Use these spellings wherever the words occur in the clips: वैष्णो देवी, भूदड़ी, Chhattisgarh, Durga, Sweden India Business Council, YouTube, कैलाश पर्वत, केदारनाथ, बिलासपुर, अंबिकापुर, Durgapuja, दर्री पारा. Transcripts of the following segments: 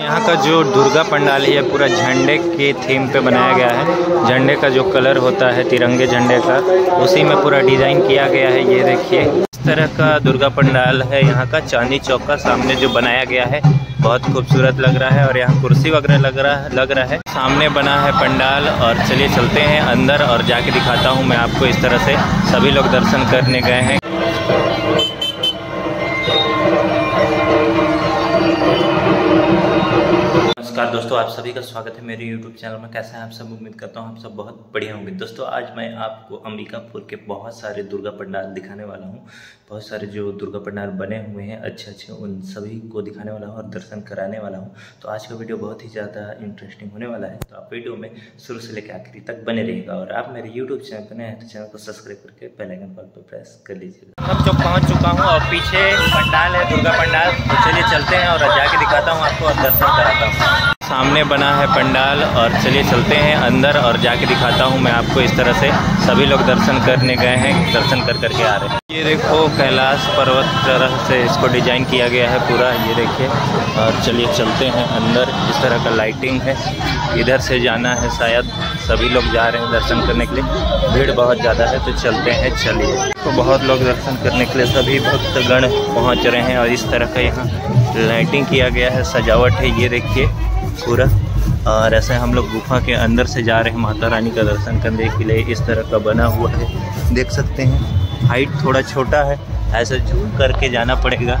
यहाँ का जो दुर्गा पंडाल है पूरा झंडे के थीम पे बनाया गया है। झंडे का जो कलर होता है तिरंगे झंडे का, उसी में पूरा डिज़ाइन किया गया है। ये देखिए इस तरह का दुर्गा पंडाल है यहाँ का। चांदनी चौक का सामने जो बनाया गया है बहुत खूबसूरत लग रहा है और यहाँ कुर्सी वगैरह लग रहा है। सामने बना है पंडाल और चलिए चलते हैं अंदर और जाके दिखाता हूँ मैं आपको। इस तरह से सभी लोग दर्शन करने गए हैं। नमस्कार दोस्तों, आप सभी का स्वागत है मेरे YouTube चैनल में। कैसे हैं आप सब? उम्मीद करता हूं आप सब बहुत बढ़िया होंगे। दोस्तों आज मैं आपको अंबिकापुर के बहुत सारे दुर्गा पंडाल दिखाने वाला हूं। बहुत सारे जो दुर्गा पंडाल बने हुए हैं अच्छे, उन सभी को दिखाने वाला हूं और दर्शन कराने वाला हूं। तो आज का वीडियो बहुत ही ज़्यादा इंटरेस्टिंग होने वाला है, तो आप वीडियो में शुरू से लेकर आखिरी तक बने रहिएगा। और आप मेरे यूट्यूब चैनल पर नए हैं तो चैनल को सब्सक्राइब करके बेल आइकन पर प्रेस कर लीजिएगा। अब जब पहुँच चुका हूँ और पीछे पंडाल है दुर्गा पंडाल, तो चलिए चलते हैं और जाके दिखाता हूँ आपको और दर्शन कराता हूँ। सामने बना है पंडाल और चलिए चलते हैं अंदर और जाके दिखाता हूँ मैं आपको। इस तरह से सभी लोग दर्शन करने गए हैं, दर्शन कर करके आ रहे हैं। ये देखो कैलाश पर्वत तरह से इसको डिज़ाइन किया गया है पूरा, ये देखिए। और चलिए चलते हैं अंदर। इस तरह का लाइटिंग है, इधर से जाना है शायद। सभी लोग जा रहे हैं दर्शन करने के लिए, भीड़ बहुत ज़्यादा है तो चलते हैं। चलिए तो बहुत लोग दर्शन करने के लिए सभी भक्तगण पहुँच रहे हैं। और इस तरह का यहाँ लाइटिंग किया गया है, सजावट है, ये देखिए पूरा। और ऐसे हम लोग गुफा के अंदर से जा रहे हैं माता रानी का दर्शन करने के लिए। इस तरह का बना हुआ है, देख सकते हैं। हाइट थोड़ा छोटा है, ऐसे झूम करके जाना पड़ेगा,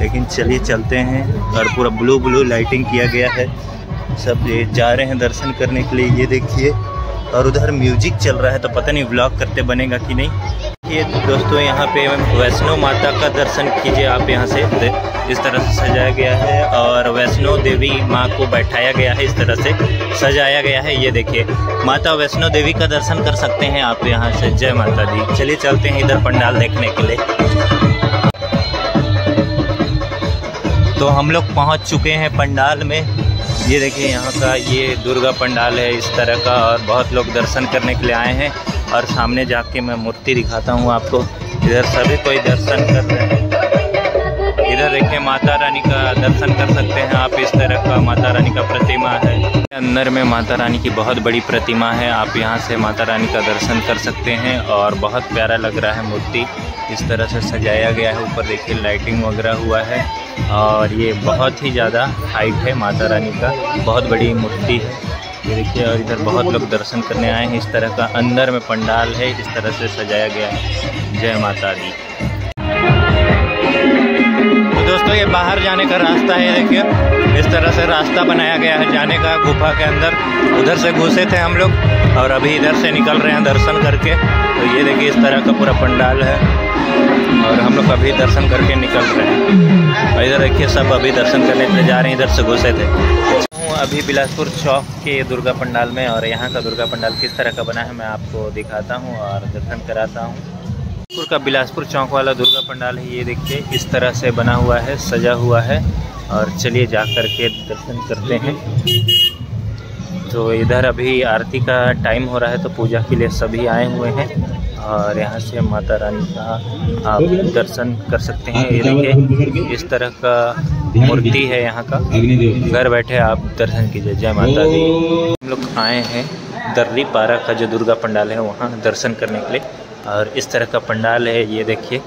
लेकिन चलिए चलते हैं। और पूरा ब्लू ब्लू लाइटिंग किया गया है, सब जा रहे हैं दर्शन करने के लिए, ये देखिए। और उधर म्यूजिक चल रहा है, तो पता नहीं व्लॉग करते बनेगा कि नहीं। ये दोस्तों यहाँ पे वैष्णो माता का दर्शन कीजिए आप यहाँ से। इस तरह से सजाया गया है और वैष्णो देवी माँ को बैठाया गया है, इस तरह से सजाया गया है, ये देखिए। माता वैष्णो देवी का दर्शन कर सकते हैं आप यहाँ से। जय माता दी। चलिए चलते हैं इधर पंडाल देखने के लिए। तो हम लोग पहुँच चुके हैं पंडाल में, ये देखिए यहाँ का ये दुर्गा पंडाल है इस तरह का। और बहुत लोग दर्शन करने के लिए आए हैं। और सामने जाके मैं मूर्ति दिखाता हूँ आपको। इधर सभी कोई दर्शन कर रहे हैं। इधर देखिए माता रानी का दर्शन कर सकते हैं आप। इस तरह का माता रानी का प्रतिमा है, अंदर में माता रानी की बहुत बड़ी प्रतिमा है। आप यहाँ से माता रानी का दर्शन कर सकते हैं। और बहुत प्यारा लग रहा है मूर्ति, इस तरह से सजाया गया है। ऊपर देखिए लाइटिंग वगैरह हुआ है। और ये बहुत ही ज़्यादा हाइट है माता रानी का, बहुत बड़ी मूर्ति है, ये देखिए। और इधर बहुत लोग दर्शन करने आए हैं। इस तरह का अंदर में पंडाल है, इस तरह से सजाया गया है। जय माता दी। तो दोस्तों ये बाहर जाने का रास्ता है, देखिए इस तरह से रास्ता बनाया गया है जाने का गुफा के अंदर। उधर से घुसे थे हम लोग और अभी इधर से निकल रहे हैं दर्शन करके। तो ये देखिए इस तरह का पूरा पंडाल है और हम लोग अभी दर्शन करके निकल रहे हैं। और इधर देखिए सब अभी दर्शन करने के लिए जा रहे हैं, इधर से घुसे थे। अभी बिलासपुर चौक के दुर्गा पंडाल में, और यहाँ का दुर्गा पंडाल किस तरह का बना है मैं आपको दिखाता हूँ और दर्शन कराता हूँ। बिलासपुर का बिलासपुर चौक वाला दुर्गा पंडाल है, ये देखिए इस तरह से बना हुआ है, सजा हुआ है। और चलिए जा कर के दर्शन करते हैं। तो इधर अभी आरती का टाइम हो रहा है, तो पूजा के लिए सभी आए हुए हैं। और यहाँ से माता रानी का आप दर्शन कर सकते हैं। ये देखिए इस तरह का मूर्ति है यहाँ का, घर बैठे आप दर्शन कीजिए। जय माता दी। हम लोग आए हैं दर्री पारा का जो दुर्गा पंडाल है वहाँ दर्शन करने के लिए। और इस तरह का पंडाल है, ये देखिए।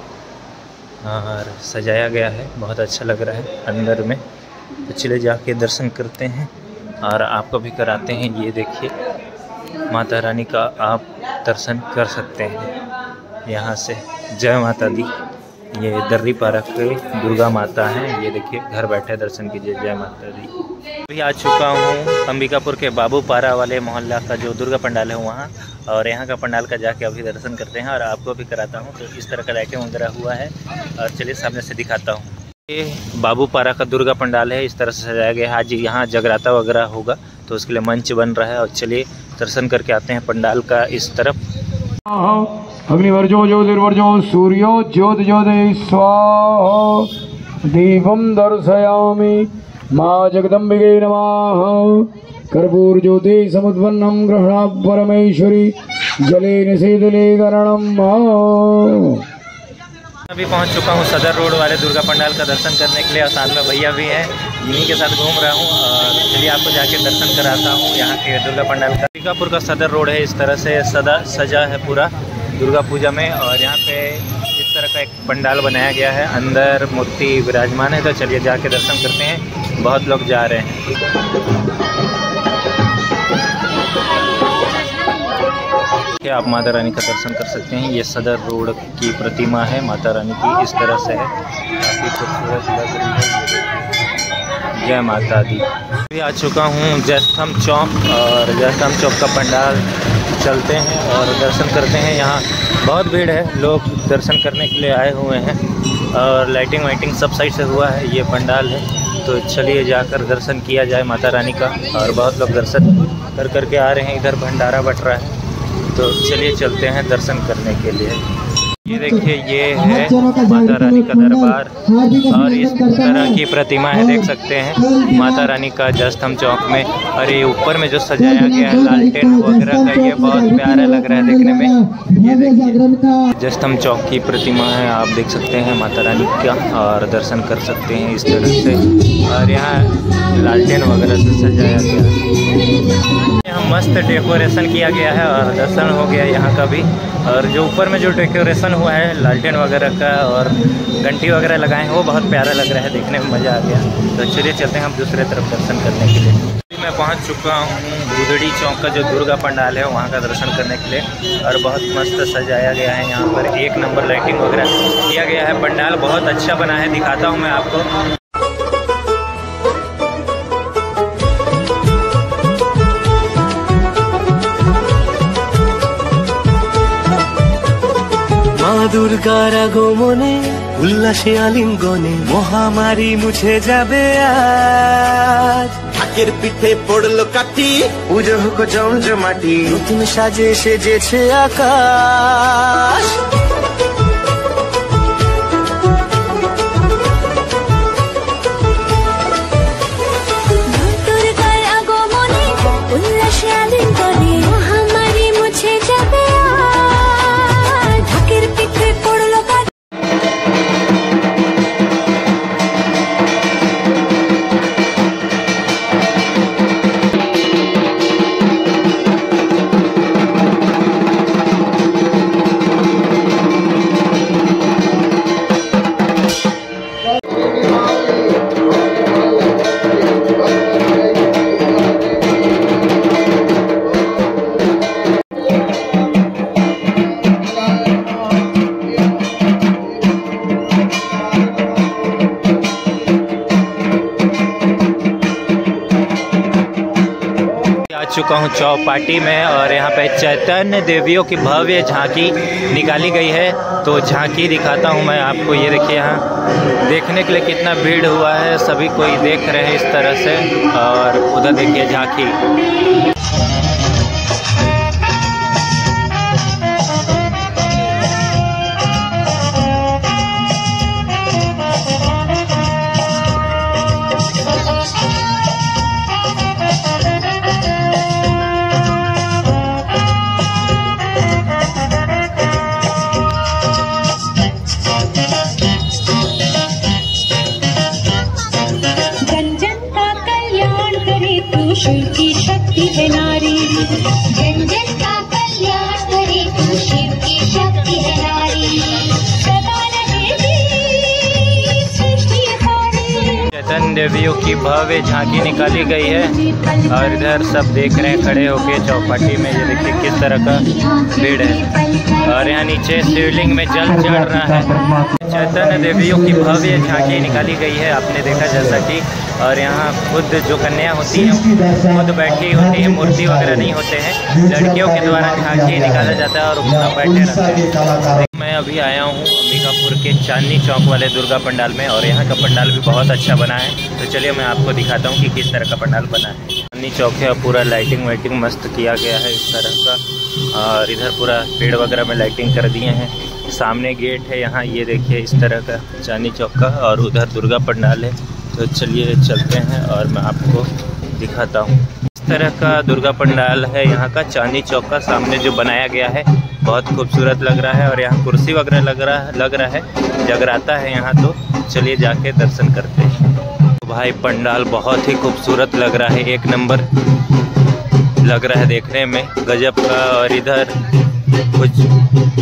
और सजाया गया है, बहुत अच्छा लग रहा है अंदर में। तो चले जाके दर्शन करते हैं और आपको भी कराते हैं। ये देखिए माता रानी का आप दर्शन कर सकते हैं यहाँ से। जय माता दी। ये दर्री पारक के दुर्गा माता हैं, ये देखिए घर बैठे दर्शन कीजिए। जय माता दी। अभी आ चुका हूँ अंबिकापुर के बाबू पारा वाले मोहल्ला का जो दुर्गा पंडाल है वहाँ। और यहाँ का पंडाल का जाके अभी दर्शन करते हैं और आपको भी कराता हूँ। तो इस तरह का लाइटिंग वगैरह हुआ है। और चलिए सामने से दिखाता हूँ। ये बाबू पारा का दुर्गा पंडाल है, इस तरह से सजाया गया है। आज यहाँ जगराता वगैरह होगा तो उसके लिए मंच बन रहा है। और चलिए दर्शन करके आते हैं पंडाल का इस तरफ। अग्निवर्जो ज्योतिर्वर्जो सूर्यो ज्योति ज्योति स्वाहा। दीपम दर्शयामि मां जगदम्बिके नमः। कर्पूर ज्योति समुद्वन्नम गृह्णा परमेश्वरी जले निशीतलीकरणम्। अभी पहुंच चुका हूं सदर रोड वाले दुर्गा पंडाल का दर्शन करने के लिए और साथ में भैया भी हैं, इन्हीं के साथ घूम रहा हूं और चलिए आपको जाके दर्शन कराता हूं यहां के दुर्गा पंडाल का। अंबिकापुर का सदर रोड है, इस तरह से सदा सजा है पूरा दुर्गा पूजा में और यहाँ पे इस तरह का एक पंडाल बनाया गया है, अंदर मूर्ति विराजमान है। तो चलिए जाके दर्शन करते हैं, बहुत लोग जा रहे हैं। आप माता रानी का दर्शन कर सकते हैं, ये सदर रोड की प्रतिमा है माता रानी की, इस तरह से है काफ़ी खूबसूरत। जय माता दी। अभी आ चुका हूँ जयस्तंभ चौक और जयस्तंभ चौक का पंडाल चलते हैं और दर्शन करते हैं। यहाँ बहुत भीड़ है, लोग दर्शन करने के लिए आए हुए हैं और लाइटिंग वाइटिंग सब साइड से हुआ है, ये पंडाल है। तो चलिए जाकर दर्शन किया जाए माता रानी का। और बहुत लोग दर्शन कर करके आ रहे हैं, इधर भंडारा बट रहा है। तो चलिए चलते हैं दर्शन करने के लिए। ये देखिए, ये है माता रानी का दरबार और इस तरह की प्रतिमा है, देख सकते हैं माता रानी का जयस्तंभ चौक में। और ये ऊपर में जो सजाया गया है लालटेन वगैरह का, ये बहुत प्यारा लग रहा है देखने में। ये देखिए जयस्तंभ चौक की प्रतिमा है, आप देख सकते हैं माता रानी का और दर्शन कर सकते हैं इस तरह से। और यहाँ लालटेन वगैरह से सजाया गया है, यहाँ मस्त डेकोरेशन किया गया है और दर्शन हो गया यहाँ का भी। और जो ऊपर में जो डेकोरेशन हुआ है लालटेन वगैरह का और घंटी वगैरह लगाए हैं, वो बहुत प्यारा लग रहा है, देखने में मज़ा आ गया। तो चलिए चलते हैं हम दूसरे तरफ दर्शन करने के लिए। मैं पहुंच चुका हूं भूदड़ी चौक का जो दुर्गा पंडाल है, वहां का दर्शन करने के लिए। और बहुत मस्त सजाया गया है, यहाँ पर एक नंबर लाइटिंग वगैरह किया गया है, पंडाल बहुत अच्छा बना है, दिखाता हूँ मैं आपको। दुर्गार আগমনে উল্লাসে আলিঙ্গনে মহামারী মুছে যাবে আজ। ঢাকের পিঠে পড়লো কাটি, পুজো হোক জমজমাটি, নতুন সাজে সেজেছে আকাশ। चुका हूँ चौपाटी में और यहाँ पे चैतन्य देवियों की भव्य झांकी निकाली गई है, तो झांकी दिखाता हूँ मैं आपको। ये देखिए, यहाँ देखने के लिए कितना भीड़ हुआ है, सभी कोई देख रहे हैं इस तरह से। और उधर देखिए झांकी। चैतन्य देवियों की भव्य झांकी निकाली गई है और इधर सब देख रहे हैं खड़े होके चौपाटी में। ये देखिए किस तरह का भीड़ है। और यहाँ नीचे शिवलिंग में जल चढ़ रहा है। चैतन्य देवियों की भव्य झांकी निकाली गई है, आपने देखा जैसा कि। और यहाँ खुद जो कन्या होती है खुद बैठी होती है, मूर्ति वगैरह नहीं होते हैं, लड़कियों के द्वारा झांकी निकाला जाता है और वहाँ बैठे रहते हैं। मैं अभी आया हूँ अंबिकापुर के चांदनी चौक वाले दुर्गा पंडाल में और यहाँ का पंडाल भी बहुत अच्छा बना है। तो चलिए मैं आपको दिखाता हूँ कि किस तरह का पंडाल बना है। चांदनी चौक है, पूरा लाइटिंग वाइटिंग मस्त किया गया है इस तरह का। और इधर पूरा पेड़ वगैरह में लाइटिंग कर दिए हैं, सामने गेट है यहाँ, ये देखिए इस तरह का चांदनी चौक का। और उधर दुर्गा पंडाल है। तो चलिए चलते हैं और मैं आपको दिखाता हूँ। इस तरह का दुर्गा पंडाल है यहाँ का। चांदनी चौक का सामने जो बनाया गया है बहुत खूबसूरत लग रहा है और यहाँ कुर्सी वगैरह लग रहा है, जगराता है यहाँ। तो चलिए जाके दर्शन करते हैं। तो भाई पंडाल बहुत ही खूबसूरत लग रहा है, एक नंबर लग रहा है देखने में, गजब का। और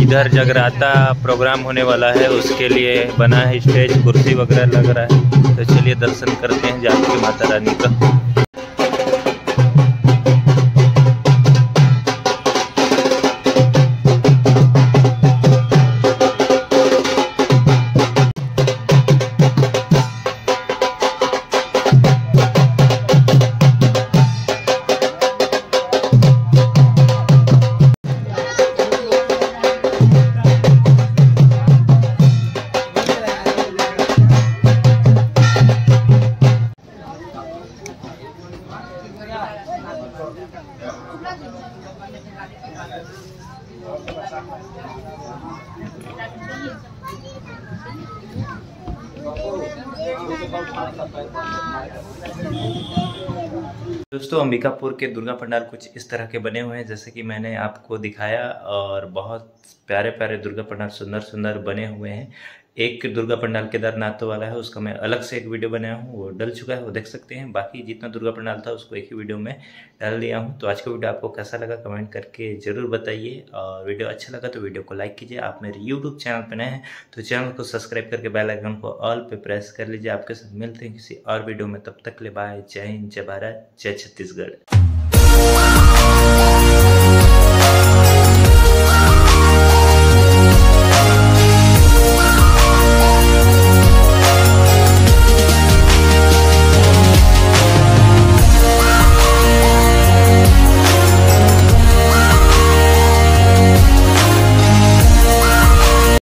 इधर जगराता प्रोग्राम होने वाला है, उसके लिए बना है स्टेज, कुर्सी वगैरह लग रहा है। तो चलिए दर्शन करते हैं जाके माता रानी का। दोस्तों अंबिकापुर के दुर्गा पंडाल कुछ इस तरह के बने हुए हैं जैसे कि मैंने आपको दिखाया, और बहुत प्यारे प्यारे दुर्गा पंडाल सुंदर सुंदर बने हुए हैं। एक दुर्गा पंडाल केदारनाथ वाला है, उसका मैं अलग से एक वीडियो बनाया हूँ, वो डल चुका है, वो देख सकते हैं। बाकी जितना दुर्गा पंडाल था उसको एक ही वीडियो में डाल दिया हूँ। तो आज का वीडियो आपको कैसा लगा कमेंट करके ज़रूर बताइए, और वीडियो अच्छा लगा तो वीडियो को लाइक कीजिए। आप मेरे यूट्यूब चैनल पर नए हैं तो चैनल को सब्सक्राइब करके बेल आइकन को ऑल पे प्रेस कर लीजिए। आपके साथ मिलते हैं किसी और वीडियो में, तब तक के लिए बाय। जय हिंद, जय भारत, जय छत्तीसगढ़।